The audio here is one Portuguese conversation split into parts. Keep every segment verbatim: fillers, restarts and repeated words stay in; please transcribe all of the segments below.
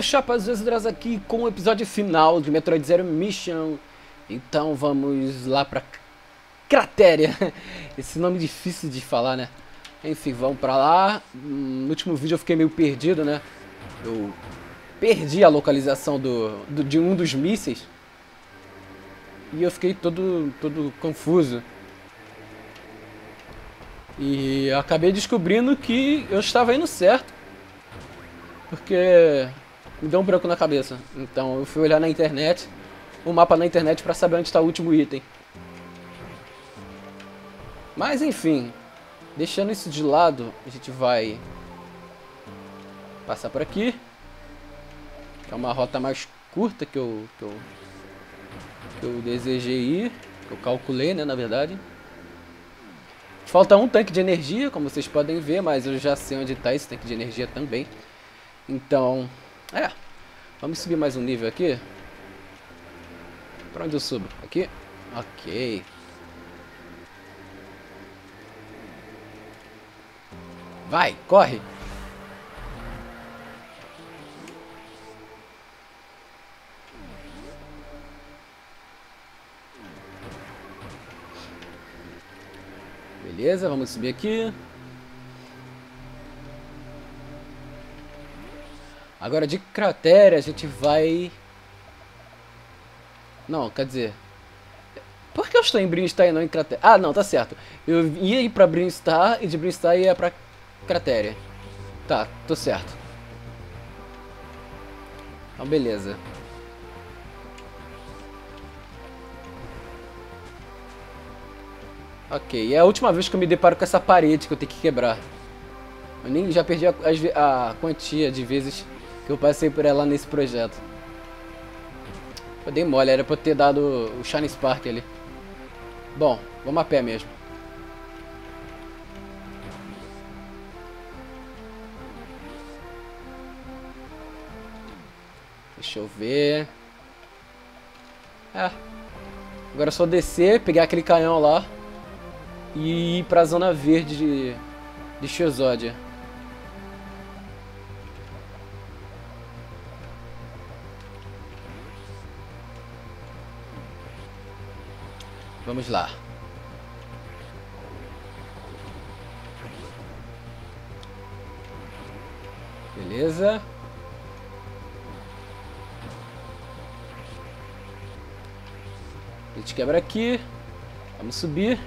meus chapas, eu aqui com o episódio final de Metroid Zero Mission. Então vamos lá pra Crateria. Esse nome difícil de falar, né? Enfim, vamos pra lá. No último vídeo eu fiquei meio perdido, né? Eu perdi a localização do, do, de um dos mísseis. E eu fiquei todo, todo confuso. E eu acabei descobrindo que eu estava indo certo. Porque me deu um branco na cabeça. Então eu fui olhar na internet, o mapa na internet, pra saber onde está o último item. Mas enfim, deixando isso de lado, a gente vai passar por aqui, que é uma rota mais curta que eu, que eu, que eu desejei ir, que eu calculei, né, na verdade. Falta um tanque de energia, como vocês podem ver, mas eu já sei onde está esse tanque de energia também. Então, é, vamos subir mais um nível aqui. Pra onde eu subo? Aqui? Ok. Vai, corre! Beleza, vamos subir aqui. Agora de Crateria a gente vai... Não, quer dizer... Por que eu estou em Brinstar e não em Crateria? Ah, não, tá certo. Eu ia ir pra Brinstar e de Brinstar ia pra Crateria. Tá, tô certo. Então, beleza. Ok, é a última vez que eu me deparo com essa parede que eu tenho que quebrar. Eu nem já perdi a, a, a quantia de vezes que eu passei por ela nesse projeto. Eu dei mole, era pra eu ter dado o Shine Spark ali. Bom, vamos a pé mesmo. Deixa eu ver... É. Agora é só descer, pegar aquele canhão lá e ir pra zona verde de, de Chozodia. Vamos lá. Beleza. A gente quebra aqui. Vamos subir.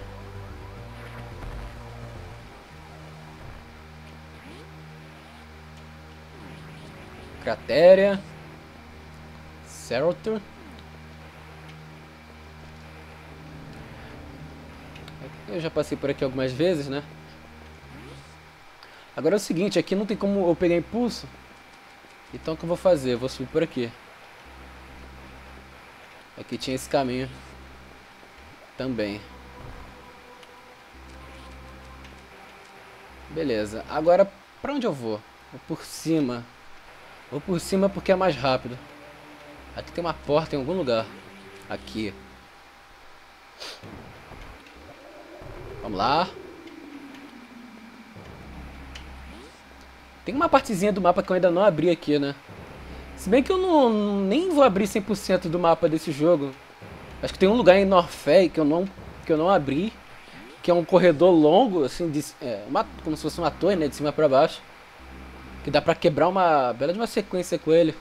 Crateria. Certo. Eu já passei por aqui algumas vezes, né? Agora é o seguinte, aqui não tem como eu pegar impulso. Então o que eu vou fazer? Eu vou subir por aqui. Aqui tinha esse caminho também. Beleza. Agora pra onde eu vou? Vou por cima. Vou por cima porque é mais rápido. Aqui tem uma porta em algum lugar. Aqui. Vamos lá. Tem uma partezinha do mapa que eu ainda não abri aqui, né? Se bem que eu não, nem vou abrir cem por cento do mapa desse jogo. Acho que tem um lugar em Norfei que eu não, que eu não abri. Que é um corredor longo, assim, de, é, uma, como se fosse uma torre, né? De cima pra baixo. Que dá pra quebrar uma bela de uma sequência com ele.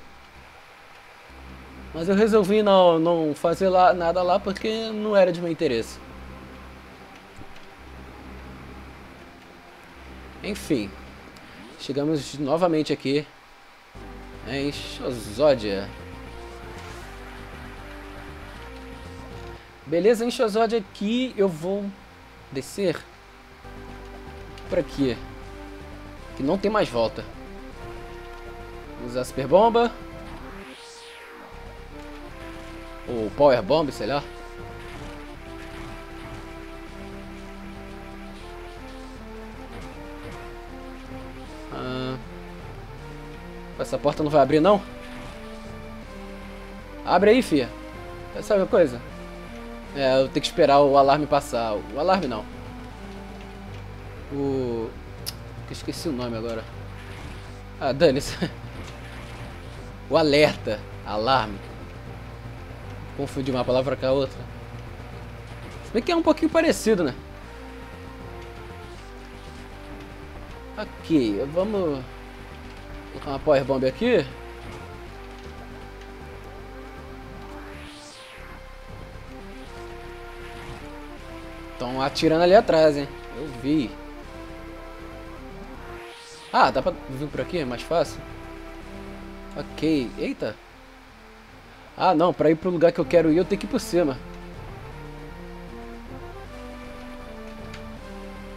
Mas eu resolvi não, não fazer lá, nada lá porque não era de meu interesse. Enfim, chegamos novamente aqui em Chozodia. Beleza, em Chozodia aqui eu vou descer por aqui, que não tem mais volta. Vou usar a super bomba ou power bomb, sei lá. Essa porta não vai abrir, não? Abre aí, fia. Sabe uma coisa? É, eu tenho que esperar o alarme passar. O alarme não. O... Eu esqueci o nome agora. Ah, dane-se. O alerta, alarme. Confundi uma palavra com a outra. Se bem que é um pouquinho parecido, né? Ok, vamos colocar uma power bomb aqui. Estão atirando ali atrás, hein? Eu vi. Ah, dá pra vir por aqui? É mais fácil? Ok. Eita. Ah, não. Pra ir pro lugar que eu quero ir, eu tenho que ir por cima.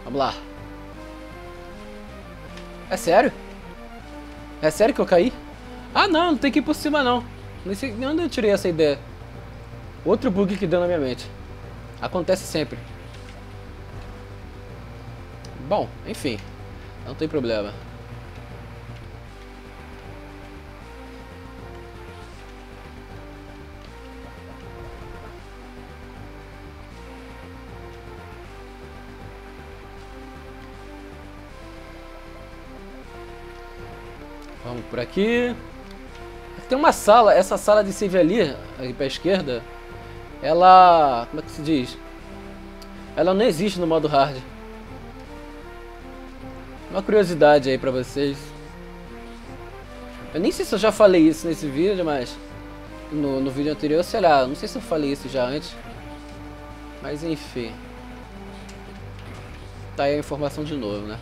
Vamos lá. É sério? É sério que eu caí? Ah, não. Não tem que ir por cima, não. Não sei de onde eu tirei essa ideia. Outro bug que deu na minha mente. Acontece sempre. Bom, enfim. Não tem problema. Vamos por aqui. Tem uma sala. Essa sala de save ali, ali para a esquerda, ela... como é que se diz? Ela não existe no modo hard. Uma curiosidade aí pra vocês. Eu nem sei se eu já falei isso nesse vídeo, mas... No, no vídeo anterior, sei lá, não sei se eu falei isso já antes. Mas enfim. Tá aí a informação de novo, né?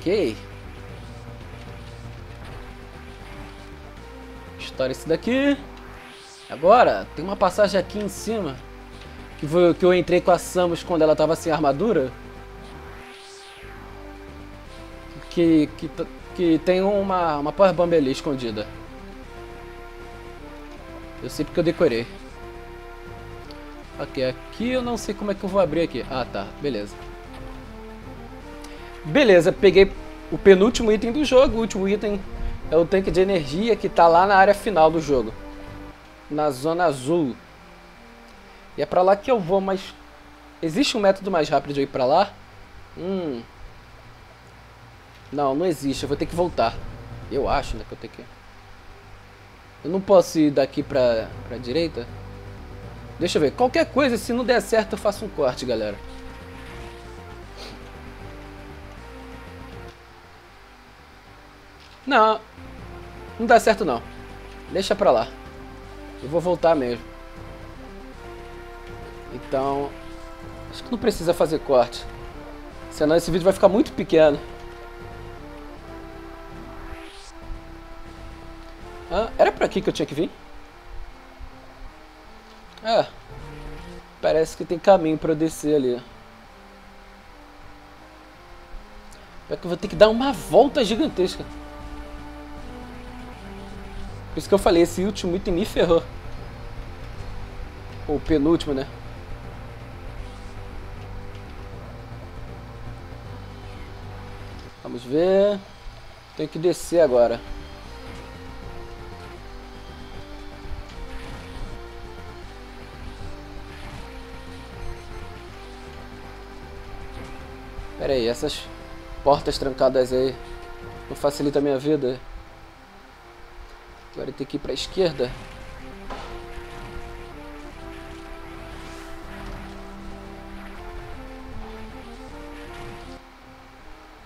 Ok. Estoura isso daqui. Agora, tem uma passagem aqui em cima, que, foi, que eu entrei com a Samus quando ela tava sem armadura. Que, que, que tem uma, uma power bomb ali escondida. Eu sei porque eu decorei. Ok, aqui eu não sei como é que eu vou abrir aqui. Ah, tá, beleza. Beleza, peguei o penúltimo item do jogo. O último item é o tanque de energia que tá lá na área final do jogo. Na zona azul. E é pra lá que eu vou, mas... existe um método mais rápido de eu ir pra lá? Hum... Não, não existe. Eu vou ter que voltar. Eu acho, né, que eu tenho que... eu não posso ir daqui pra, pra direita? Deixa eu ver. Qualquer coisa, se não der certo, eu faço um corte, galera. Não. Não dá certo, não. Deixa pra lá. Eu vou voltar mesmo. Então... acho que não precisa fazer corte. Senão esse vídeo vai ficar muito pequeno. Ah, era pra aqui que eu tinha que vir? É. Parece que tem caminho pra eu descer ali. É que eu vou ter que dar uma volta gigantesca. Por isso que eu falei, esse último item me ferrou. Ou penúltimo, né? Vamos ver. Tenho que descer agora. Pera aí, essas portas trancadas aí não facilitam a minha vida? Agora tem que ir para a esquerda.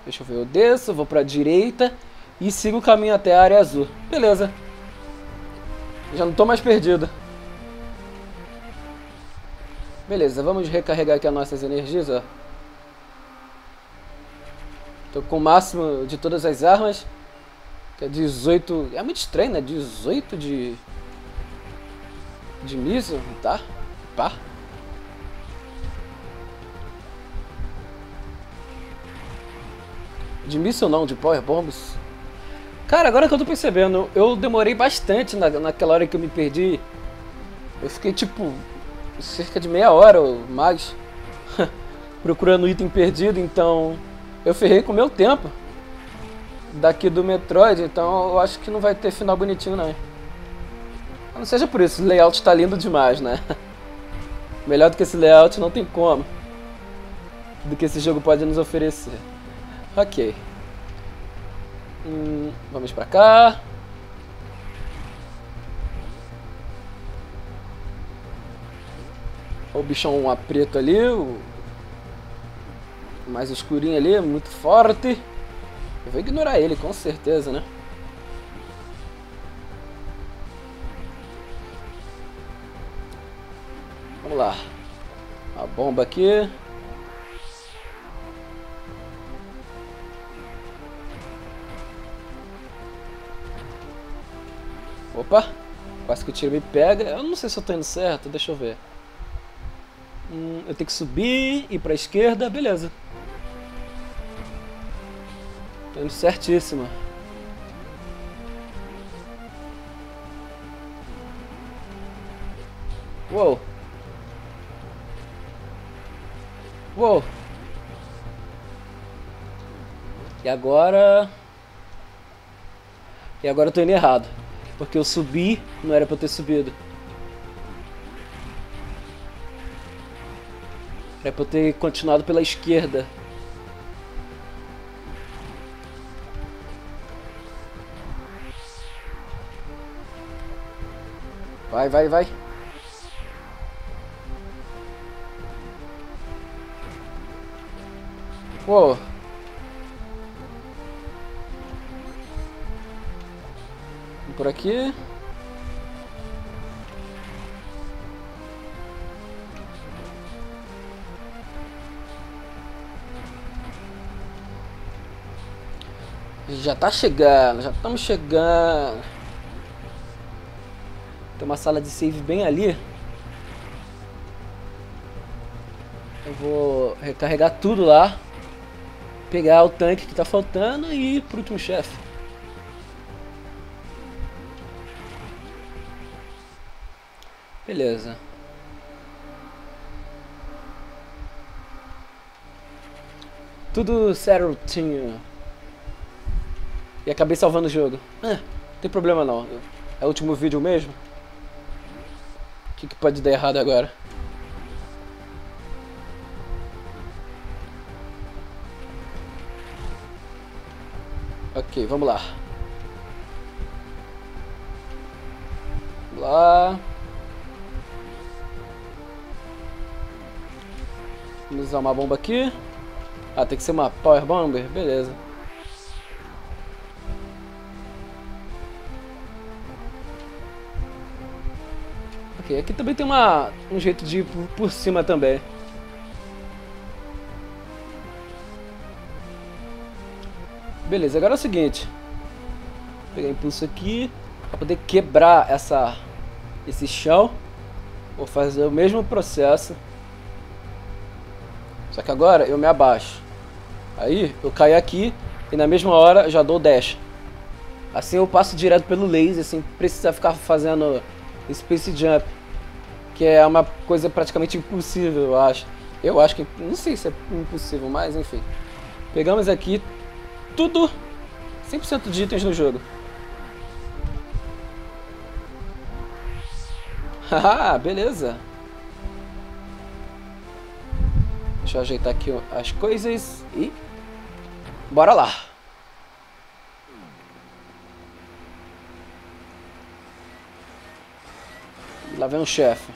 Deixa eu ver, eu desço, vou para a direita e sigo o caminho até a área azul. Beleza. Eu já não tô mais perdido. Beleza, vamos recarregar aqui as nossas energias, ó. Tô com o máximo de todas as armas. É dezoito... é muito estranho, né? dezoito de... de míssil, tá? Pá. De míssil não, de power bombs. Cara, agora que eu tô percebendo, eu demorei bastante na, naquela hora que eu me perdi. Eu fiquei, tipo, cerca de meia hora ou mais procurando o item perdido, então... eu ferrei com o meu tempo daqui do Metroid, então eu acho que não vai ter final bonitinho, não. Não seja por isso, o layout tá lindo demais, né? Melhor do que esse layout não tem como. do que esse jogo pode nos oferecer. Ok. Hum, vamos pra cá. O bichão a preto ali, o mais escurinho ali, muito forte. Eu vou ignorar ele, com certeza, né? Vamos lá. A bomba aqui. Opa, quase que o tiro me pega. Eu não sei se eu tô indo certo, deixa eu ver. Hum, eu tenho que subir, ir pra esquerda, beleza. Tô indo certíssima. Uou. Uou. E agora... E agora eu tô indo errado. Porque eu subi, não era pra eu ter subido. É pra eu ter continuado pela esquerda. Vai, vai, vai. Uou. Por aqui. Já tá chegando, já estamos chegando. Tem uma sala de save bem ali. Eu vou recarregar tudo lá. Pegar o tanque que tá faltando e ir pro último chefe. Beleza. Tudo certinho. E acabei salvando o jogo. Ah, não tem problema não. É o último vídeo mesmo? O que, que pode dar errado agora? Ok, vamos lá. Vamos lá. Vamos usar uma bomba aqui. Ah, tem que ser uma Power Bomber? Beleza. Aqui também tem uma, um jeito de ir por, por cima também. Beleza, agora é o seguinte. Vou pegar impulso aqui para poder quebrar essa, esse chão. Vou fazer o mesmo processo. Só que agora eu me abaixo. Aí eu caio aqui e na mesma hora já dou o dash. Assim eu passo direto pelo laser, sem precisar ficar fazendo Space Jump. Que é uma coisa praticamente impossível, eu acho. Eu acho que... Não sei se é impossível, mas enfim. Pegamos aqui tudo. cem por cento de itens do jogo. Haha, beleza. Deixa eu ajeitar aqui as coisas e... Bora lá. Lá vem um chefe.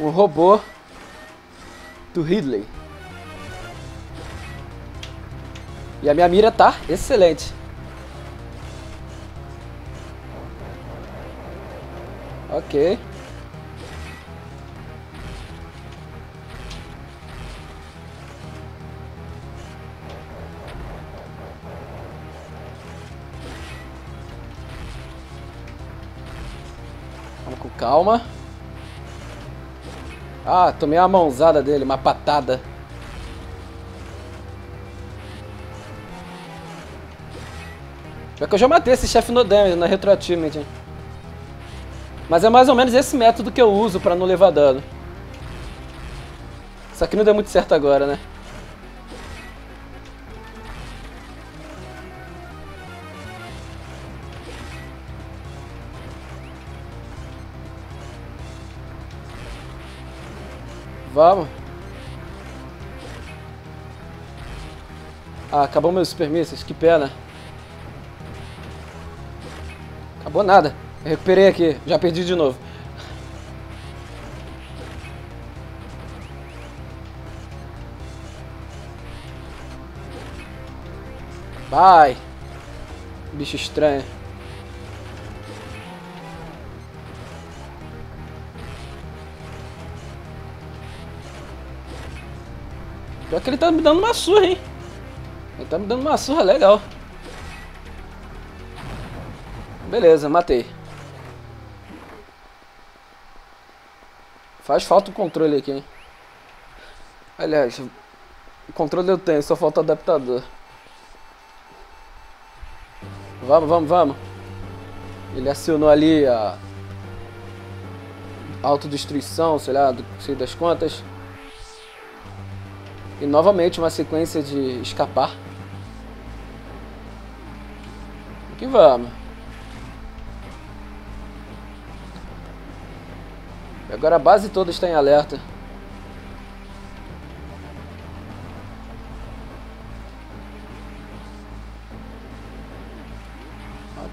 Um robô do Ridley. E a minha mira tá excelente. Ok. Calma. Ah, tomei uma mãozada dele, uma patada. Já que eu já matei esse chefe no damage, na retroativamente. Mas é mais ou menos esse método que eu uso pra não levar dano. Isso aqui não deu muito certo agora, né? Vamos. Ah, acabou meus super mísseis, que pena. Acabou nada. Eu recuperei aqui, já perdi de novo. Vai! Bicho estranho. Pior que ele tá me dando uma surra, hein? Ele tá me dando uma surra legal. Beleza, matei. Faz falta o controle aqui, hein? Aliás, o controle eu tenho, só falta o adaptador. Vamos, vamos, vamos. Ele acionou ali a autodestruição, sei lá, do, sei das contas. E novamente uma sequência de escapar. Aqui vamos. E agora a base toda está em alerta.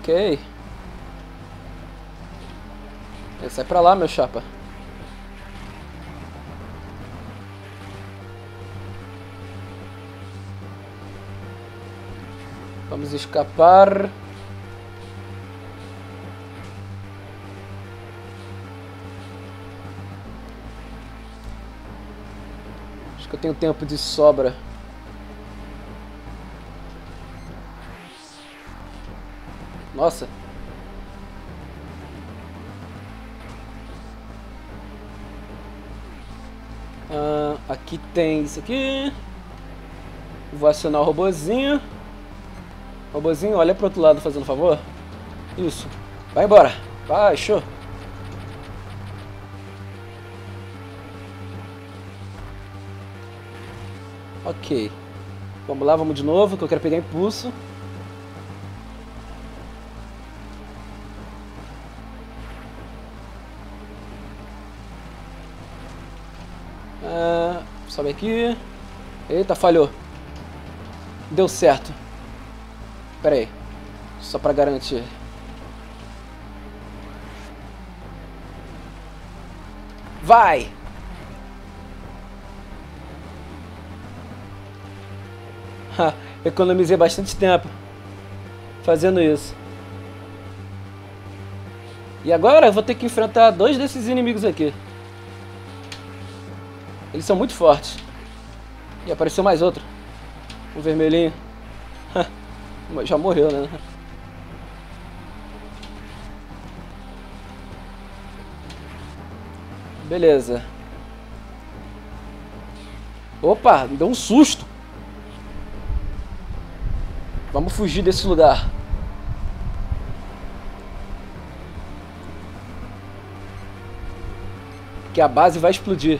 Ok. Sai pra lá, meu chapa. Vamos escapar. Acho que eu tenho tempo de sobra. Nossa. Ah, aqui tem isso aqui. Vou acionar o robozinho. Robozinho, olha pro outro lado fazendo favor. Isso. Vai embora. Vai, show. Ok. Vamos lá, vamos de novo, que eu quero pegar impulso. Sobe aqui. Eita, falhou. Deu certo. Pera aí. Só pra garantir. Vai! Ha, economizei bastante tempo fazendo isso. E agora eu vou ter que enfrentar dois desses inimigos aqui. Eles são muito fortes. E apareceu mais outro. Um vermelhinho. Já morreu, né? Beleza. Opa, me deu um susto. Vamos fugir desse lugar. Que a base vai explodir.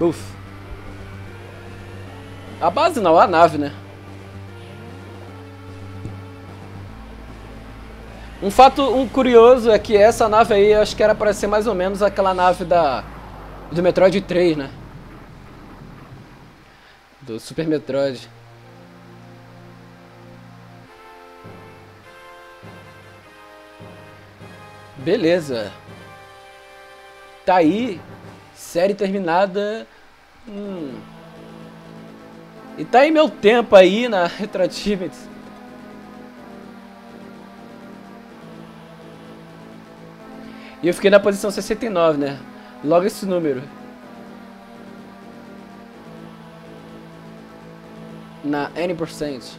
Uf. A base não, a nave, né? Um fato um curioso é que essa nave aí, eu acho que era para ser mais ou menos aquela nave da do Metroid três, né? Do Super Metroid. Beleza. Tá aí. Série terminada. Hum. E tá aí meu tempo aí na retroativa. E eu fiquei na posição sessenta e nove, né? Logo esse número. Na N por cento.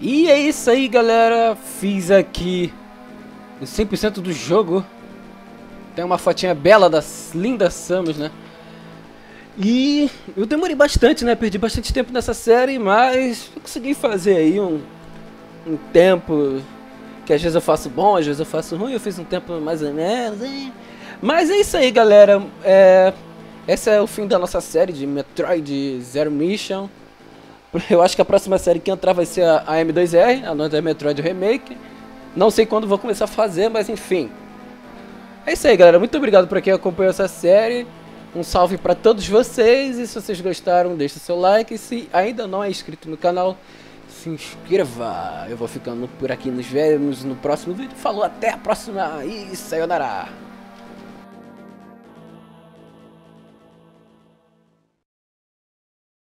E é isso aí, galera. Fiz aqui o cem por cento do jogo. Tem uma fotinha bela das lindas Samus, né? E eu demorei bastante, né? Perdi bastante tempo nessa série, mas eu consegui fazer aí um, um tempo que às vezes eu faço bom, às vezes eu faço ruim. Eu fiz um tempo mais ou menos, hein? Mas é isso aí, galera. É... Esse é o fim da nossa série de Metroid Zero Mission. Eu acho que a próxima série que entrar vai ser a M dois R, a nova Metroid Remake. Não sei quando vou começar a fazer, mas enfim. É isso aí, galera. Muito obrigado por quem acompanhou essa série. Um salve para todos vocês. E se vocês gostaram, deixa seu like. E se ainda não é inscrito no canal, se inscreva. Eu vou ficando por aqui. Nos vemos no próximo vídeo. Falou, até a próxima e sayonara.